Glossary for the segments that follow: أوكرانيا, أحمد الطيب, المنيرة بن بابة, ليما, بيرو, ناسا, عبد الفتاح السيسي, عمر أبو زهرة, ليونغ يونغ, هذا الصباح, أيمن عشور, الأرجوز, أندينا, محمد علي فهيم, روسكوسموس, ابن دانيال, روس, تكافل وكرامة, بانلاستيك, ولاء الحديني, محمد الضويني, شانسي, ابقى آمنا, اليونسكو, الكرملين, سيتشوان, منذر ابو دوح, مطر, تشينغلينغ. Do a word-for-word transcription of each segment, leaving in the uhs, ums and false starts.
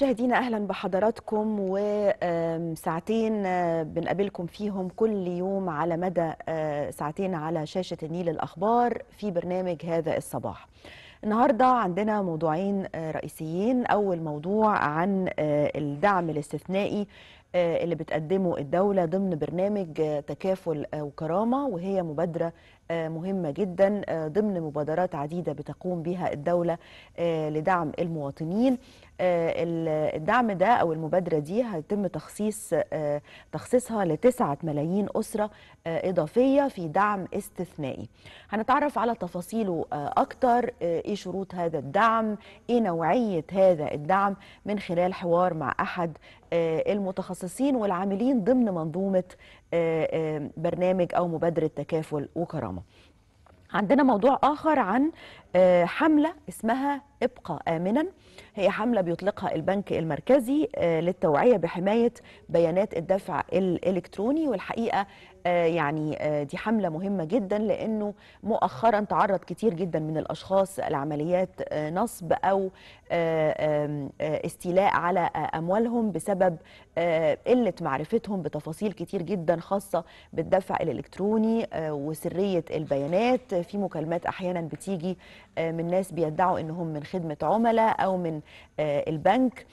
مشاهدينا أهلا بحضراتكم، وساعتين بنقابلكم فيهم كل يوم على مدى ساعتين على شاشة النيل الأخبار في برنامج هذا الصباح. النهاردة عندنا موضوعين رئيسيين. أول موضوع عن الدعم الاستثنائي اللي بتقدمه الدولة ضمن برنامج تكافل وكرامة، وهي مبادرة مهمة جدا ضمن مبادرات عديدة بتقوم بها الدولة لدعم المواطنين. الدعم ده أو المبادرة دي هيتم تخصيص تخصيصها لتسعة ملايين أسرة إضافية في دعم استثنائي. هنتعرف على تفاصيله أكتر، إيه شروط هذا الدعم، إيه نوعية هذا الدعم، من خلال حوار مع أحد المتخصصين والعاملين ضمن منظومة برنامج أو مبادرة تكافل وكرامة. عندنا موضوع آخر عن حملة اسمها ابقى آمنا، هي حملة بيطلقها البنك المركزي للتوعية بحماية بيانات الدفع الإلكتروني. والحقيقة يعني دي حملة مهمة جدا، لأنه مؤخرا تعرض كتير جدا من الأشخاص لعمليات نصب أو استيلاء على أموالهم بسبب قلة معرفتهم بتفاصيل كتير جدا خاصة بالدفع الإلكتروني وسرية البيانات. في مكالمات أحيانا بتيجي من ناس بيدعوا أنهم من خدمة عملاء أو من البنك.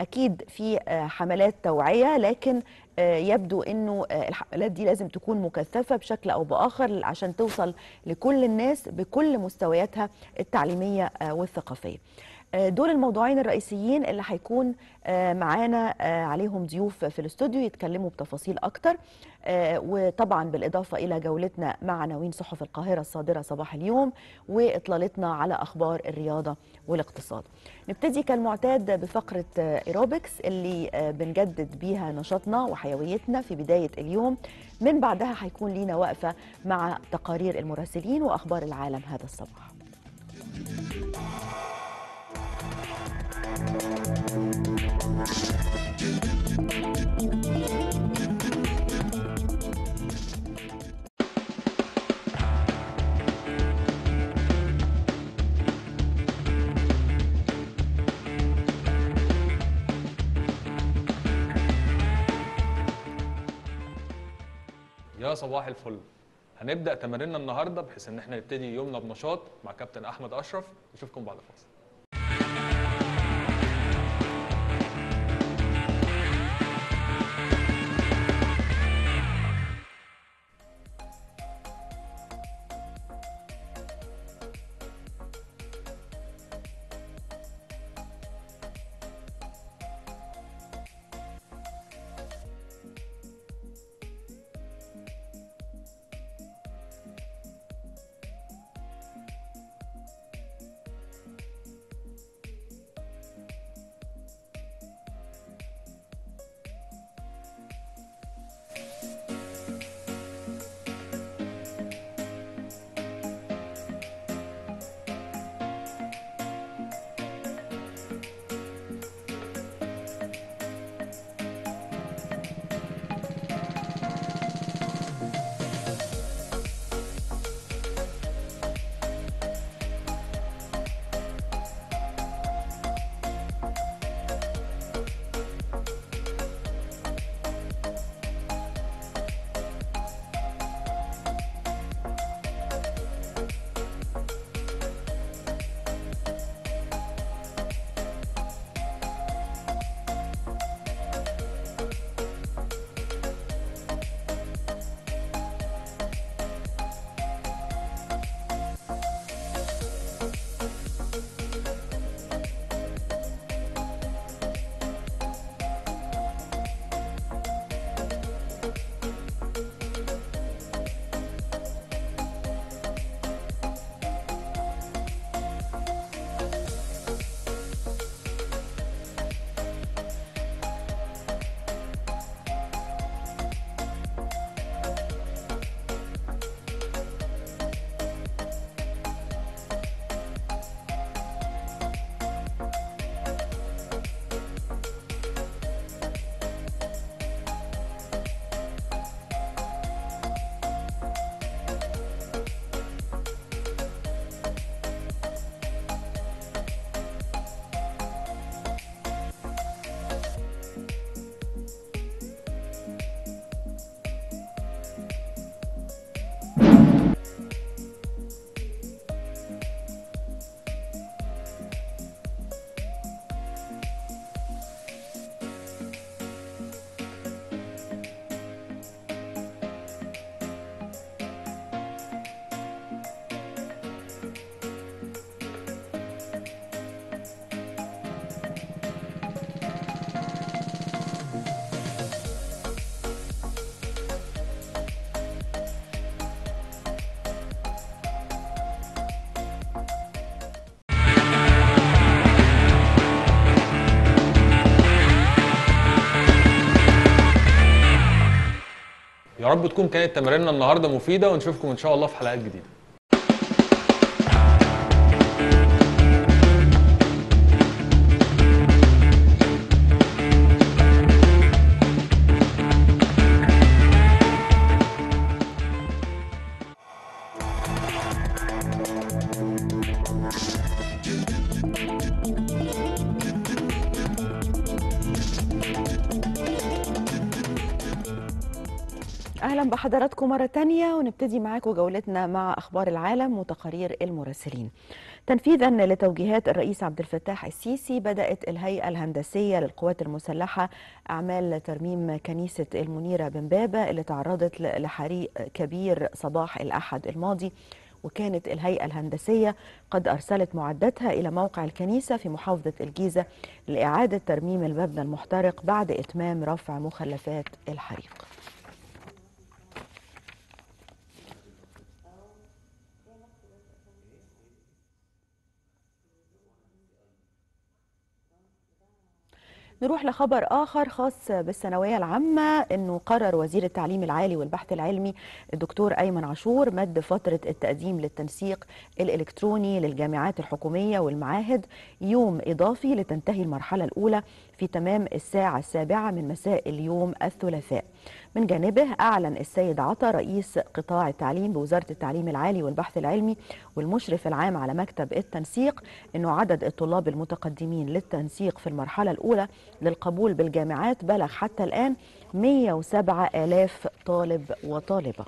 أكيد في حملات توعية، لكن يبدو أنه الحملات دي لازم تكون مكثفة بشكل أو بآخر عشان توصل لكل الناس بكل مستوياتها التعليمية والثقافية. دول الموضوعين الرئيسيين اللي هيكون معانا عليهم ضيوف في الاستوديو يتكلموا بتفاصيل أكتر، وطبعا بالإضافة إلى جولتنا مع عناوين صحف القاهرة الصادرة صباح اليوم وإطلالتنا على أخبار الرياضة والاقتصاد. نبتدي كالمعتاد بفقرة إيروبكس اللي بنجدد بيها نشاطنا وحيويتنا في بداية اليوم، من بعدها هيكون لينا وقفة مع تقارير المراسلين وأخبار العالم هذا الصباح. يا صباح الفل. هنبدأ تماريننا النهارده بحيث ان احنا نبتدي يومنا بنشاط مع كابتن احمد اشرف. نشوفكم بعد الفاصل. يا رب تكون كانت تماريننا النهارده مفيده، ونشوفكم ان شاء الله في حلقات جديده. حضراتكم مرة تانية، ونبتدي معاكم جولتنا مع أخبار العالم وتقارير المراسلين. تنفيذا لتوجيهات الرئيس عبد الفتاح السيسي، بدأت الهيئة الهندسية للقوات المسلحة أعمال ترميم كنيسة المنيرة بن بابة اللي تعرضت لحريق كبير صباح الأحد الماضي. وكانت الهيئة الهندسية قد أرسلت معداتها إلى موقع الكنيسة في محافظة الجيزة لإعادة ترميم المبنى المحترق بعد إتمام رفع مخلفات الحريق. نروح لخبر آخر خاص بالثانوية العامة، أنه قرر وزير التعليم العالي والبحث العلمي الدكتور أيمن عشور مد فترة التقديم للتنسيق الإلكتروني للجامعات الحكومية والمعاهد يوم إضافي لتنتهي المرحلة الأولى في تمام الساعة السابعة من مساء اليوم الثلاثاء. من جانبه أعلن السيد عطا رئيس قطاع التعليم بوزارة التعليم العالي والبحث العلمي والمشرف العام على مكتب التنسيق أنه عدد الطلاب المتقدمين للتنسيق في المرحلة الأولى للقبول بالجامعات بلغ حتى الآن مئة وسبعة آلاف طالب وطالبة.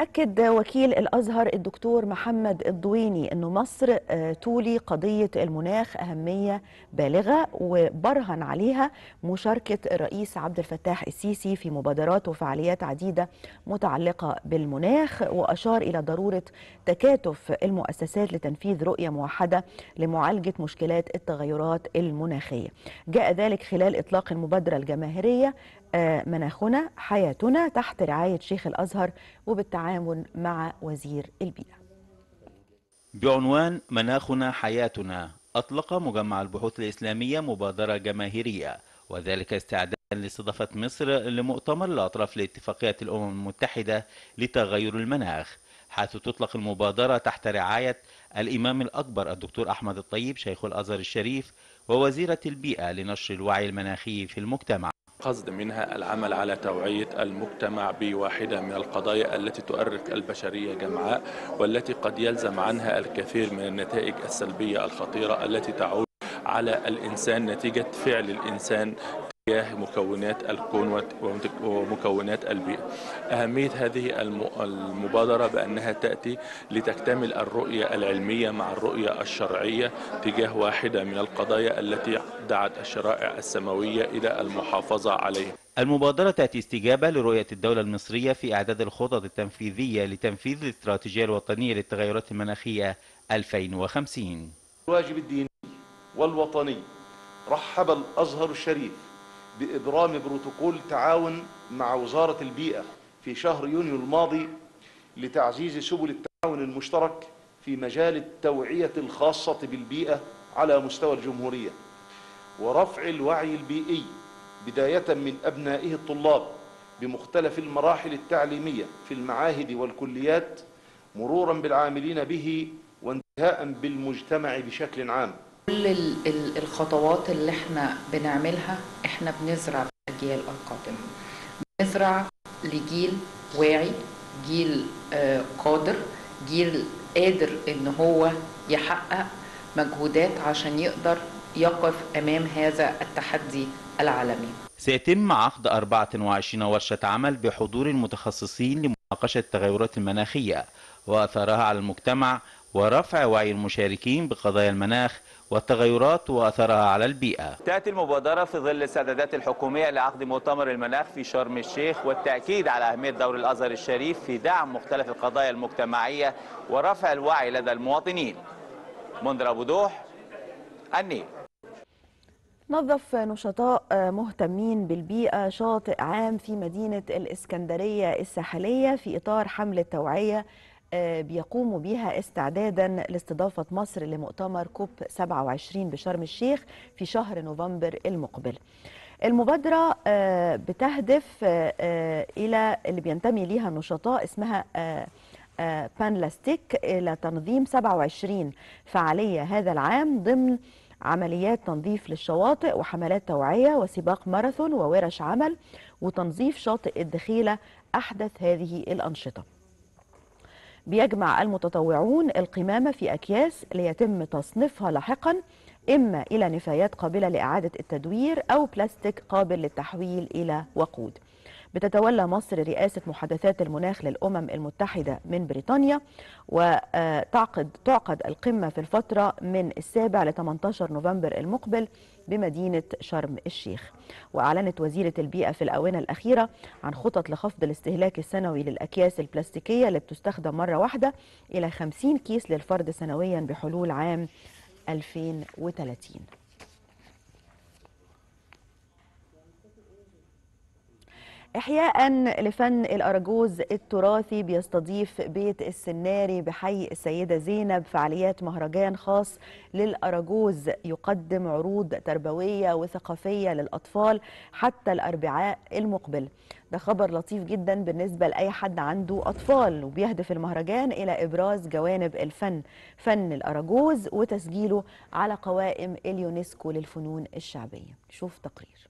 أكد وكيل الأزهر الدكتور محمد الضويني أن مصر تولي قضية المناخ أهمية بالغة، وبرهن عليها مشاركة الرئيس عبد الفتاح السيسي في مبادرات وفعاليات عديدة متعلقة بالمناخ، وأشار إلى ضرورة تكاتف المؤسسات لتنفيذ رؤية موحدة لمعالجة مشكلات التغيرات المناخية. جاء ذلك خلال إطلاق المبادرة الجماهيرية مناخنا حياتنا تحت رعاية شيخ الأزهر وبالتعاون مع وزير البيئة. بعنوان مناخنا حياتنا، أطلق مجمع البحوث الإسلامية مبادرة جماهيرية، وذلك استعدادا لاستضافة مصر لمؤتمر الأطراف لاتفاقية الأمم المتحدة لتغير المناخ، حيث تطلق المبادرة تحت رعاية الإمام الأكبر الدكتور أحمد الطيب شيخ الأزهر الشريف ووزيرة البيئة لنشر الوعي المناخي في المجتمع. قصد منها العمل على توعية المجتمع بواحدة من القضايا التي تؤرق البشرية جمعاء، والتي قد يلزم عنها الكثير من النتائج السلبية الخطيرة التي تعود على الإنسان نتيجة فعل الإنسان تجاه مكونات الكون ومكونات البيئة. أهمية هذه المبادرة بأنها تأتي لتكتمل الرؤية العلمية مع الرؤية الشرعية تجاه واحدة من القضايا التي دعت الشرائع السماوية إلى المحافظة عليها. المبادرة تأتي استجابة لرؤية الدولة المصرية في إعداد الخطط التنفيذية لتنفيذ الاستراتيجية الوطنية للتغيرات المناخية ألفين وخمسين. الواجب الديني والوطني. رحب الأزهر الشريف بإبرام بروتوكول تعاون مع وزارة البيئة في شهر يونيو الماضي لتعزيز سبل التعاون المشترك في مجال التوعية الخاصة بالبيئة على مستوى الجمهورية، ورفع الوعي البيئي بداية من أبنائه الطلاب بمختلف المراحل التعليمية في المعاهد والكليات، مرورا بالعاملين به وانتهاء بالمجتمع بشكل عام. كل الخطوات اللي احنا بنعملها احنا بنزرع في الأجيال القادمة، بنزرع لجيل واعي، جيل قادر، جيل قادر ان هو يحقق مجهودات عشان يقدر يقف امام هذا التحدي العالمي. سيتم عقد أربعة وعشرين ورشة عمل بحضور المتخصصين لمناقشة التغيرات المناخية وأثرها على المجتمع ورفع وعي المشاركين بقضايا المناخ والتغيرات وأثرها على البيئة. تأتي المبادرة في ظل السدادات الحكومية لعقد مؤتمر المناخ في شرم الشيخ، والتأكيد على أهمية دور الأزهر الشريف في دعم مختلف القضايا المجتمعية ورفع الوعي لدى المواطنين. منذر ابو دوح، النيل. نظف نشطاء مهتمين بالبيئة شاطئ عام في مدينة الإسكندرية الساحلية في إطار حملة توعية بيقوموا بيها استعدادا لاستضافة مصر لمؤتمر كوب سبعة وعشرين بشرم الشيخ في شهر نوفمبر المقبل. المبادرة بتهدف إلى اللي بينتمي ليها النشطاء اسمها بانلاستيك إلى تنظيم سبعة وعشرين فعالية هذا العام ضمن عمليات تنظيف للشواطئ وحملات توعية وسباق ماراثون وورش عمل وتنظيف شاطئ الدخيلة أحدث هذه الأنشطة. بيجمع المتطوعون القمامة في أكياس ليتم تصنيفها لاحقا إما إلى نفايات قابلة لإعادة التدوير أو بلاستيك قابل للتحويل إلى وقود. بتتولى مصر رئاسة محادثات المناخ للأمم المتحدة من بريطانيا، وتعقد تعقد القمة في الفترة من السابع ل ثمانية عشر نوفمبر المقبل بمدينة شرم الشيخ. وأعلنت وزيرة البيئة في الآونة الأخيرة عن خطط لخفض الاستهلاك السنوي للأكياس البلاستيكية اللي بتستخدم مرة واحدة إلى خمسين كيس للفرد سنويا بحلول عام ألفين وثلاثين. إحياء لفن الأرجوز التراثي بيستضيف بيت السناري بحي السيدة زينب فعاليات مهرجان خاص للأرجوز يقدم عروض تربوية وثقافية للأطفال حتى الأربعاء المقبل. ده خبر لطيف جدا بالنسبة لأي حد عنده أطفال، وبيهدف المهرجان إلى إبراز جوانب الفن فن الأرجوز وتسجيله على قوائم اليونسكو للفنون الشعبية. شوف تقرير.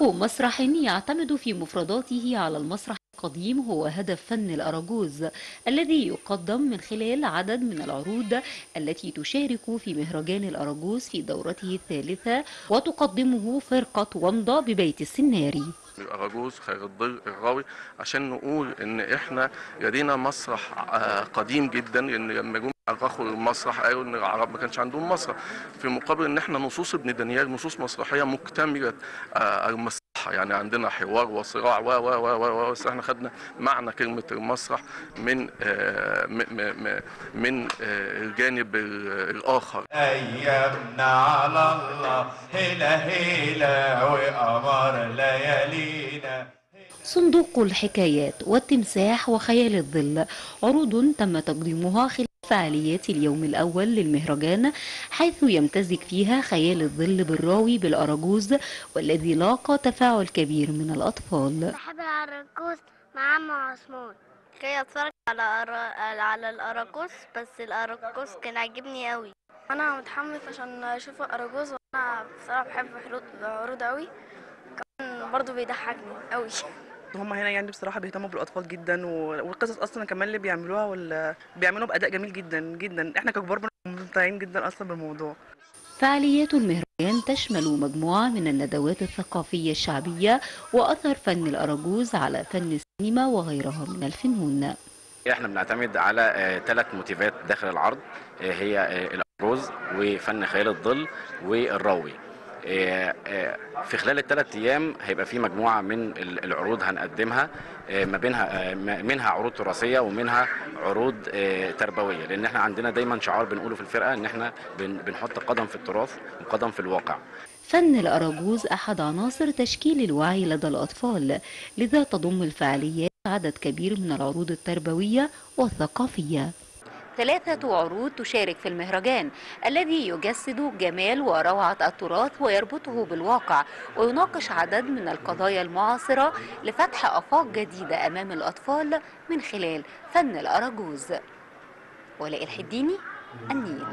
مسرح يعتمد في مفرداته على المسرح القديم هو هدف فن الأرجوز الذي يقدم من خلال عدد من العروض التي تشارك في مهرجان الأرجوز في دورته الثالثة وتقدمه فرقة ومضة ببيت السناري. الأرجوز خير الضر الراوي عشان نقول إن إحنا لدينا مسرح قديم جدا، لأن لما جم أرخوا المسرح قالوا إن العرب ما كانش عندهم مسرح، في مقابل إن إحنا نصوص ابن دانيال نصوص مسرحية مكتملة المسرح، يعني عندنا حوار وصراع و و و و بس إحنا خدنا معنى كلمة المسرح من من الجانب الآخر. أيامنا على الله هلا هلا وقمر ليالينا. صندوق الحكايات والتمساح وخيال الظل عروض تم تقديمها خلال فعاليات اليوم الأول للمهرجان، حيث يمتزج فيها خيال الظل بالراوي بالأرجوز والذي لاقى تفاعل كبير من الأطفال. بحب الأرجوز مع عم عثمان، كي أتفرج على على الأرجوز، بس الأرجوز كان عاجبني قوي. أنا متحمس عشان أشوف الأرجوز، وأنا بصراحة بحب العروض قوي، كان برضه بيضحكني قوي. هم هنا يعني بصراحه بيهتموا بالاطفال جدا، والقصص اصلا كمان اللي بيعملوها وال... بيعملوها باداء جميل جدا جدا، احنا ككبار ممتعين جدا اصلا بالموضوع. فعاليات المهرجان تشمل مجموعه من الندوات الثقافيه الشعبيه واثر فن الارجوز على فن السينما وغيرها من الفنون. احنا بنعتمد على ثلاث موتيفات داخل العرض، هي الارجوز وفن خيال الظل والراوي. في خلال الثلاث ايام هيبقى في مجموعه من العروض هنقدمها، ما بينها منها عروض تراثيه ومنها عروض تربويه، لان احنا عندنا دايما شعار بنقوله في الفرقه ان احنا بنحط قدم في التراث وقدم في الواقع. فن الأرجوز احد عناصر تشكيل الوعي لدى الاطفال، لذا تضم الفعاليات عدد كبير من العروض التربويه والثقافيه. ثلاثة عروض تشارك في المهرجان الذي يجسد جمال وروعة التراث ويربطه بالواقع، ويناقش عدد من القضايا المعاصرة لفتح آفاق جديدة أمام الأطفال من خلال فن الأرجوز. ولاء الحديني، النيل.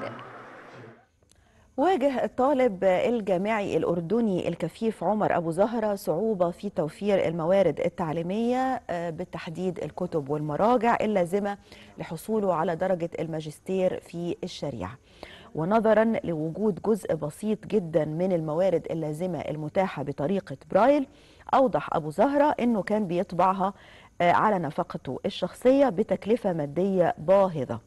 واجه الطالب الجامعي الأردني الكفيف عمر أبو زهرة صعوبة في توفير الموارد التعليمية بالتحديد الكتب والمراجع اللازمة لحصوله على درجة الماجستير في الشريعة، ونظرا لوجود جزء بسيط جدا من الموارد اللازمة المتاحة بطريقة برايل. أوضح أبو زهرة أنه كان بيطبعها على نفقته الشخصية بتكلفة مادية باهظة،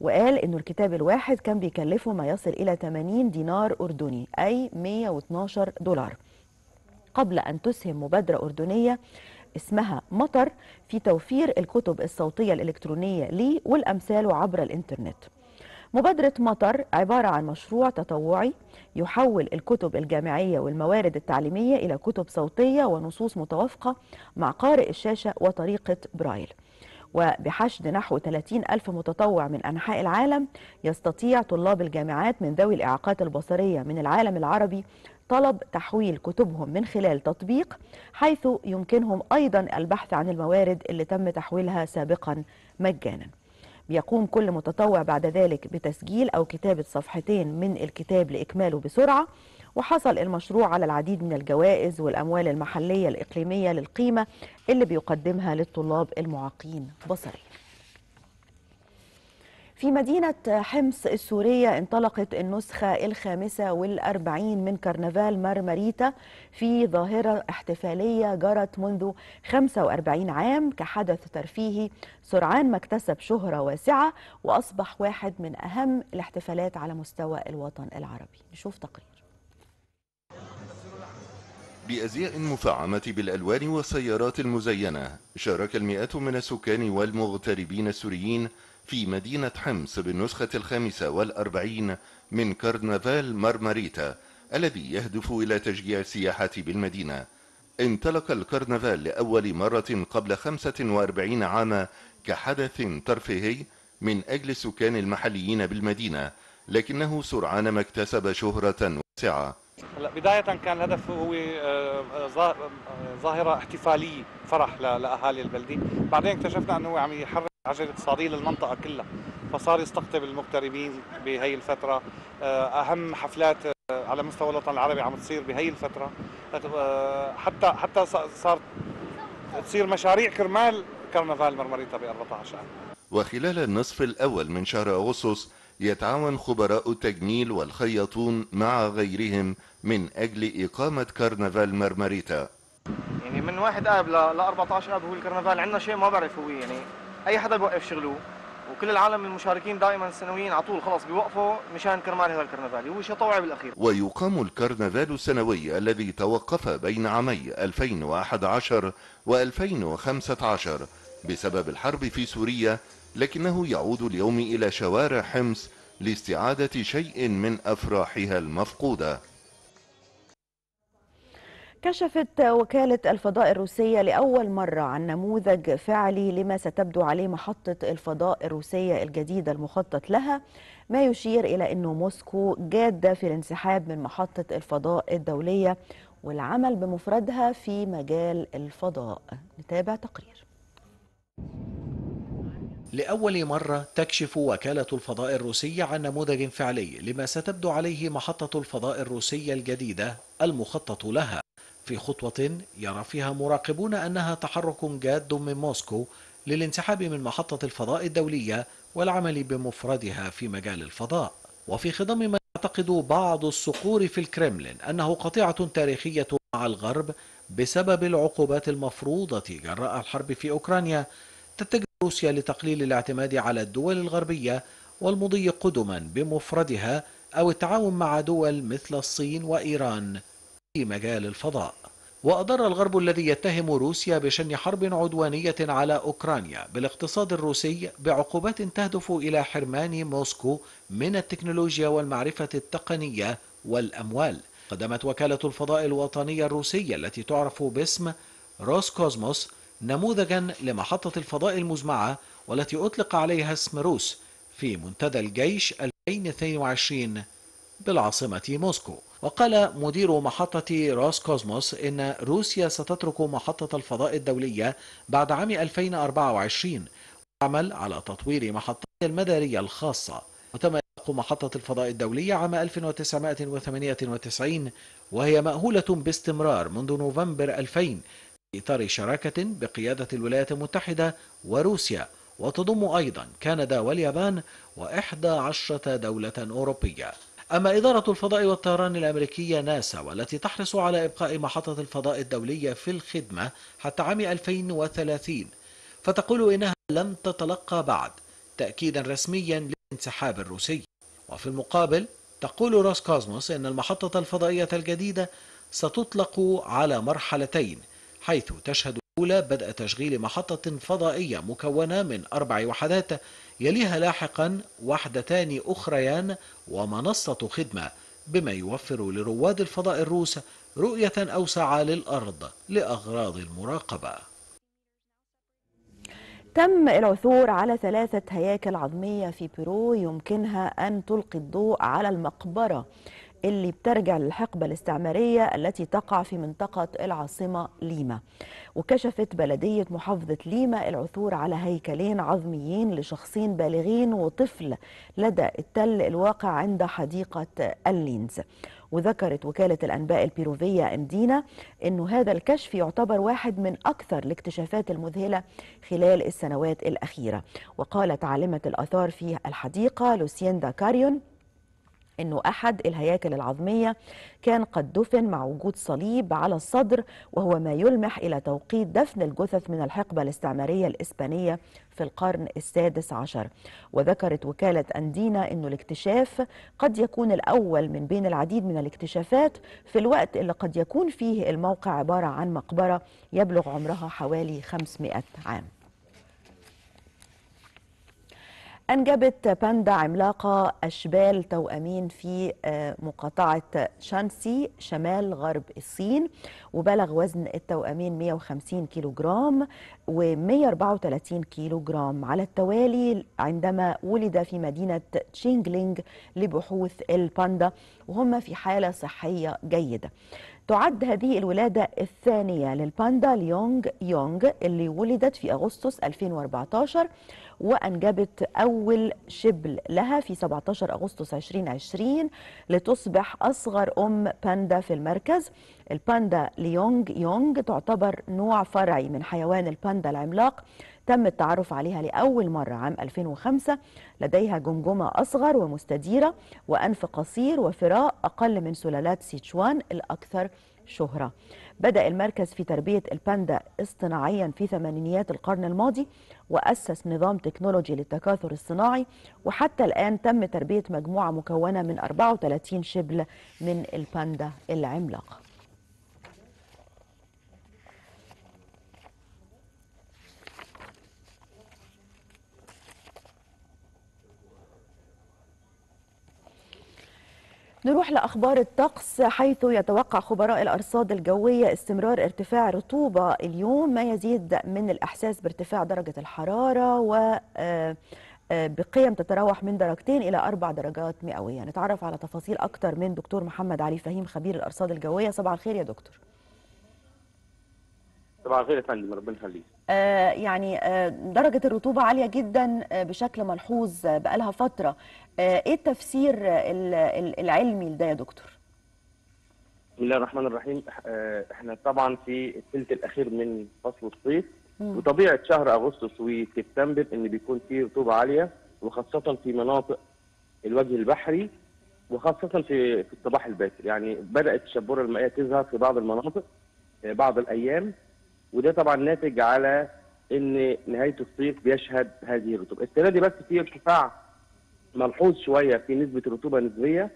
وقال إنه الكتاب الواحد كان بيكلفه ما يصل إلى ثمانين دينار أردني أي مئة واثني عشر دولار، قبل أن تسهم مبادرة أردنية اسمها مطر في توفير الكتب الصوتية الإلكترونية ليه والأمثال عبر الإنترنت. مبادرة مطر عبارة عن مشروع تطوعي يحول الكتب الجامعية والموارد التعليمية إلى كتب صوتية ونصوص متوافقة مع قارئ الشاشة وطريقة برايل، وبحشد نحو ثلاثين ألف متطوع من أنحاء العالم، يستطيع طلاب الجامعات من ذوي الإعاقات البصرية من العالم العربي طلب تحويل كتبهم من خلال تطبيق، حيث يمكنهم أيضا البحث عن الموارد اللي تم تحويلها سابقا مجانا. بيقوم كل متطوع بعد ذلك بتسجيل أو كتابة صفحتين من الكتاب لإكماله بسرعة، وحصل المشروع على العديد من الجوائز والأموال المحلية الإقليمية للقيمة اللي بيقدمها للطلاب المعاقين بصريا. في مدينة حمص السورية انطلقت النسخة الخامسة والأربعين من كرنفال مار ماريتا في ظاهرة احتفالية جرت منذ خمسة وأربعين عام كحدث ترفيهي سرعان ما اكتسب شهرة واسعة وأصبح واحد من أهم الاحتفالات على مستوى الوطن العربي. نشوف تقرير. بأزياء مفعمة بالألوان والسيارات المزينة، شارك المئات من السكان والمغتربين السوريين في مدينة حمص بالنسخة الخامسة والأربعين من كرنفال مار ماريتا الذي يهدف إلى تشجيع السياحة بالمدينة. انطلق الكرنفال لأول مرة قبل خمسة وأربعين عاما كحدث ترفيهي من أجل السكان المحليين بالمدينة، لكنه سرعان ما اكتسب شهرة واسعة. بداية كان الهدف هو ظاهرة احتفالية فرح لأهالي البلدة، بعدين اكتشفنا أنه هو عم يحرك عجلة اقتصادية للمنطقة كلها، فصار يستقطب المغتربين بهي الفترة. أهم حفلات على مستوى الوطن العربي عم تصير بهي الفترة، حتى حتى صار تصير مشاريع كرمال كرنفال مار ماريتا بأربعة عشر عام. وخلال النصف الأول من شهر أغسطس يتعاون خبراء التجميل والخياطون مع غيرهم من أجل إقامة كرنفال مار ماريتا. يعني من واحد آب ل أربعة عشر آب هو الكرنفال عندنا شيء ما بعرف هو، يعني أي حدا بوقف شغله، وكل العالم المشاركين دائما السنويين على طول خلاص بيوقفوا مشان كرمال هذا الكرنفال، هو شيء طوعي بالأخير. ويقام الكرنفال السنوي الذي توقف بين عامي ألفين وأحد عشر وألفين وخمسة عشر بسبب الحرب في سوريا، لكنه يعود اليوم إلى شوارع حمص لاستعادة شيء من أفراحها المفقودة. كشفت وكالة الفضاء الروسية لأول مرة عن نموذج فعلي لما ستبدو عليه محطة الفضاء الروسية الجديدة المخطط لها، ما يشير إلى أنه موسكو جادة في الانسحاب من محطة الفضاء الدولية والعمل بمفردها في مجال الفضاء. نتابع تقرير. لأول مرة تكشف وكالة الفضاء الروسية عن نموذج فعلي لما ستبدو عليه محطة الفضاء الروسية الجديدة المخطط لها، في خطوة يرى فيها مراقبون أنها تحرك جاد من موسكو للانسحاب من محطة الفضاء الدولية والعمل بمفردها في مجال الفضاء. وفي خضم ما يعتقد بعض الصقور في الكرملين أنه قطيعة تاريخية مع الغرب بسبب العقوبات المفروضة جراء الحرب في أوكرانيا، تتجه روسيا لتقليل الاعتماد على الدول الغربية والمضي قدما بمفردها أو التعاون مع دول مثل الصين وإيران في مجال الفضاء. وأضر الغرب الذي يتهم روسيا بشن حرب عدوانية على أوكرانيا بالاقتصاد الروسي بعقوبات تهدف إلى حرمان موسكو من التكنولوجيا والمعرفة التقنية والأموال. قدمت وكالة الفضاء الوطنية الروسية التي تعرف باسم روسكوسموس نموذجا لمحطة الفضاء المزمعة والتي أطلق عليها اسم روس في منتدى الجيش ألفين واثنين وعشرين بالعاصمة موسكو. وقال مدير محطة روسكوسموس إن روسيا ستترك محطة الفضاء الدولية بعد عام ألفين وأربعة وعشرين وتعمل على تطوير محطتها المدارية الخاصة. وتم إطلاق محطة الفضاء الدولية عام ألف وتسعمائة وثمانية وتسعين وهي مأهولة باستمرار منذ نوفمبر ألفين في إطار شراكة بقيادة الولايات المتحدة وروسيا، وتضم أيضا كندا واليابان وإحدى عشرة دولة أوروبية. أما إدارة الفضاء والطيران الأمريكية ناسا والتي تحرص على إبقاء محطة الفضاء الدولية في الخدمة حتى عام ألفين وثلاثين فتقول إنها لم تتلقى بعد تأكيدا رسميا للانسحاب الروسي. وفي المقابل تقول روسكوسموس إن المحطة الفضائية الجديدة ستطلق على مرحلتين، حيث تشهد الأولى بدء تشغيل محطة فضائية مكونة من أربع وحدات يليها لاحقا وحدتان أخريان ومنصة خدمة، بما يوفر لرواد الفضاء الروس رؤية أوسع للأرض لأغراض المراقبة. تم العثور على ثلاثة هياكل عظمية في بيرو يمكنها أن تلقي الضوء على المقبرة اللي بترجع للحقبة الاستعمارية التي تقع في منطقة العاصمة ليما. وكشفت بلدية محافظة ليما العثور على هيكلين عظميين لشخصين بالغين وطفل لدى التل الواقع عند حديقة اللينز. وذكرت وكالة الأنباء البيروفية أندينا أنه هذا الكشف يعتبر واحد من أكثر الاكتشافات المذهلة خلال السنوات الأخيرة. وقالت عالمة الآثار في الحديقة لوسياندا كاريون أنه أحد الهياكل العظمية كان قد دفن مع وجود صليب على الصدر، وهو ما يلمح إلى توقيت دفن الجثث من الحقبة الاستعمارية الإسبانية في القرن السادس عشر. وذكرت وكالة أندينا أنه الاكتشاف قد يكون الأول من بين العديد من الاكتشافات في الوقت اللي قد يكون فيه الموقع عبارة عن مقبرة يبلغ عمرها حوالي خمسمائة عام. أنجبت باندا عملاقة أشبال توأمين في مقاطعة شانسي شمال غرب الصين، وبلغ وزن التوأمين مئة وخمسين كيلوغرام ومئة وأربعة وثلاثين كيلوغرام على التوالي عندما ولد في مدينة تشينغلينغ لبحوث الباندا، وهم في حالة صحية جيدة. تعد هذه الولادة الثانية للباندا ليونغ يونغ اللي ولدت في أغسطس ألفين وأربعة عشر، وأنجبت أول شبل لها في سبعة عشر أغسطس ألفين وعشرين لتصبح أصغر أم باندا في المركز. الباندا ليونغ يونغ تعتبر نوع فرعي من حيوان الباندا العملاق، تم التعرف عليها لأول مرة عام ألفين وخمسة. لديها جمجمة أصغر ومستديرة وأنف قصير وفراء أقل من سلالات سيتشوان الأكثر شهرة. بدأ المركز في تربية الباندا اصطناعيا في ثمانينيات القرن الماضي، وأسس نظام تكنولوجي للتكاثر الصناعي، وحتى الآن تم تربية مجموعة مكونة من أربعة وثلاثين شبل من الباندا العملاق. نروح لأخبار الطقس، حيث يتوقع خبراء الأرصاد الجوية استمرار ارتفاع الرطوبة اليوم، ما يزيد من الإحساس بارتفاع درجة الحرارة و بقيم تتراوح من درجتين إلى أربع درجات مئوية. نتعرف على تفاصيل أكتر من دكتور محمد علي فهيم خبير الأرصاد الجوية. صباح الخير يا دكتور. صباح الخير يا فندم، ربنا يخليك. آه يعني آه درجة الرطوبة عالية جدا آه بشكل ملحوظ آه بقالها فترة. آه ايه التفسير آه العلمي لده يا دكتور؟ بسم الله الرحمن الرحيم. آه احنا طبعا في الثلث الأخير من فصل الصيف، وطبيعة شهر أغسطس وسبتمبر إن بيكون فيه رطوبة عالية، وخاصة في مناطق الوجه البحري، وخاصة في في الصباح الباكر. يعني بدأت الشبورة المائية تظهر في بعض المناطق آه بعض الأيام، وده طبعا ناتج على ان نهايه الصيف بيشهد هذه الرطوبه. السنه دي بس في ارتفاع ملحوظ شويه في نسبه الرطوبه النسبيه،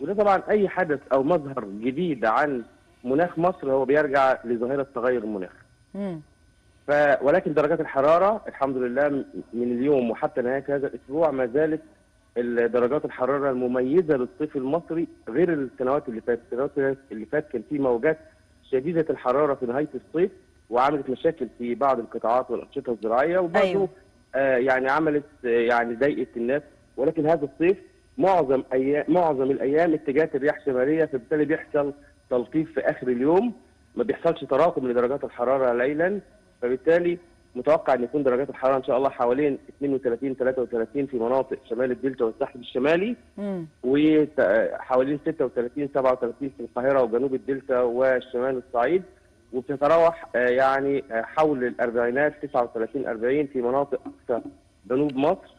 وده طبعا اي حدث او مظهر جديد عن مناخ مصر هو بيرجع لظاهره تغير المناخ. امم ف ولكن درجات الحراره الحمد لله من اليوم وحتى نهايه هذا الاسبوع ما زالت درجات الحراره المميزه للصيف المصري، غير السنوات اللي فاتت. السنوات اللي فاتت كان في موجات شديده الحراره في نهايه الصيف وعملت مشاكل في بعض القطاعات والانشطه الزراعيه، وبرضه أيوة. آه يعني عملت آه يعني ضايقت الناس. ولكن هذا الصيف معظم ايام معظم الايام اتجاهات الرياح شماليه، فبالتالي بيحصل تلطيف في اخر اليوم، ما بيحصلش تراكم لدرجات الحراره ليلا، فبالتالي متوقع ان يكون درجات الحراره ان شاء الله حوالين اثنين وثلاثين ثلاثة وثلاثين في مناطق شمال الدلتا والساحل الشمالي، وحوالين ستة وثلاثين سبعة وثلاثين في القاهره وجنوب الدلتا والشمال الصعيد، وبتتراوح يعني حول الاربعينات تسعة وثلاثين أربعين في مناطق جنوب مصر.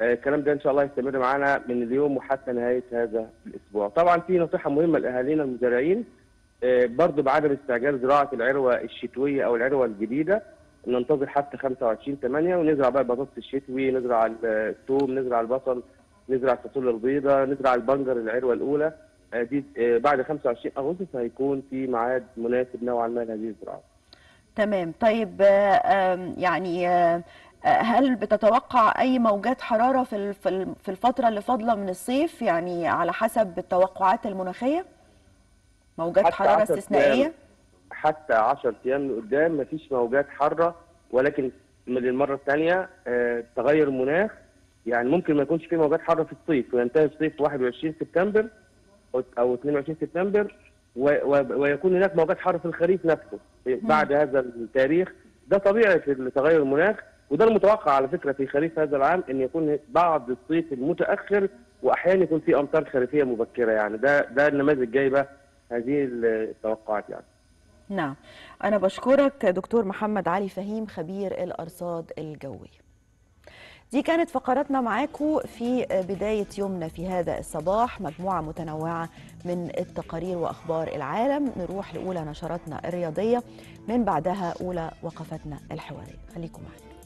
الكلام ده ان شاء الله يستمر معانا من اليوم وحتى نهايه هذا الاسبوع. طبعا في نصيحه مهمه لاهالينا المزارعين برضه بعدم استعجال زراعه العروه الشتويه او العروه الجديده، ننتظر حتى خمسة وعشرين ثمانية ونزرع بقى البطاطس الشتوي، نزرع الثوم، نزرع البصل، نزرع الفاصوليا البيضاء، نزرع البنجر العروه الاولى. دي بعد خمسة وعشرين أغسطس هيكون في ميعاد مناسب نوعا ما لهذه الزراعة. تمام. طيب يعني هل بتتوقع أي موجات حرارة في في الفترة اللي فاضلة من الصيف، يعني على حسب التوقعات المناخية؟ موجات حرارة استثنائية؟ حتى عشرة أيام لقدام مفيش موجات حارة، ولكن للمره الثانيه تغير المناخ، يعني ممكن ما يكونش في موجات حر في الصيف وينتهي الصيف واحد وعشرين سبتمبر او اثنين وعشرين سبتمبر ويكون هناك موجات حر في الخريف نفسه بعد هذا التاريخ. ده طبيعي في تغير المناخ، وده المتوقع على فكره في خريف هذا العام، ان يكون بعض الصيف المتاخر واحيانا يكون في امطار خريفيه مبكره. يعني ده ده النماذج جايبه هذه التوقعات يعني. نعم، أنا بشكرك دكتور محمد علي فهيم خبير الأرصاد الجوية. دي كانت فقراتنا معاكم في بداية يومنا في هذا الصباح، مجموعة متنوعة من التقارير وأخبار العالم. نروح لأولى نشراتنا الرياضية، من بعدها أولى وقفتنا الحوارية. خليكم معنا.